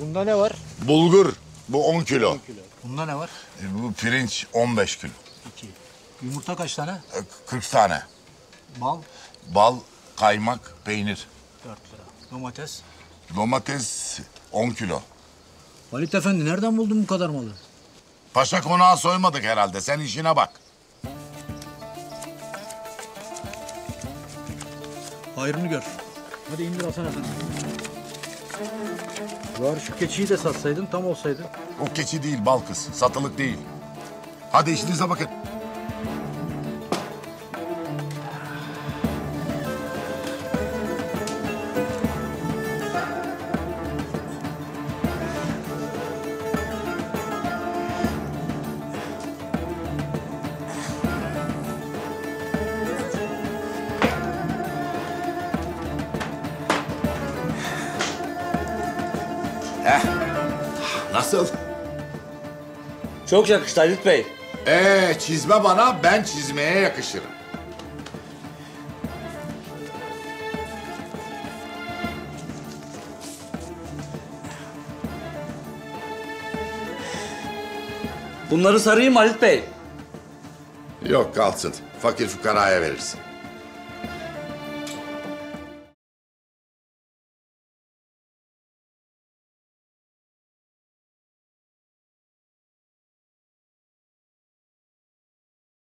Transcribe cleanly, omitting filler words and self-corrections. Bunda ne var? Bulgur. Bu 10 kilo. 10 kilo. Bunda ne var? Bu pirinç 15 kilo. 2. Yumurta kaç tane? 40 tane. Bal? Bal, kaymak, peynir. 4 lira. Domates? Domates 10 kilo. Halit Efendi nereden buldun bu kadar malı? Paşa konağı soymadık herhalde. Sen işine bak. Hayrını gör. Hadi indir Hasan Efendi. Var şu keçiyi de satsaydın tam olsaydı. O keçi değil Balkız. Satılık değil. Hadi işinize bakın. Nasıl? Çok yakıştı Halit Bey. Çizme bana, ben çizmeye yakışırım. Bunları sarayım Halit Bey. Yok kalsın, fakir fukaraya verirsin.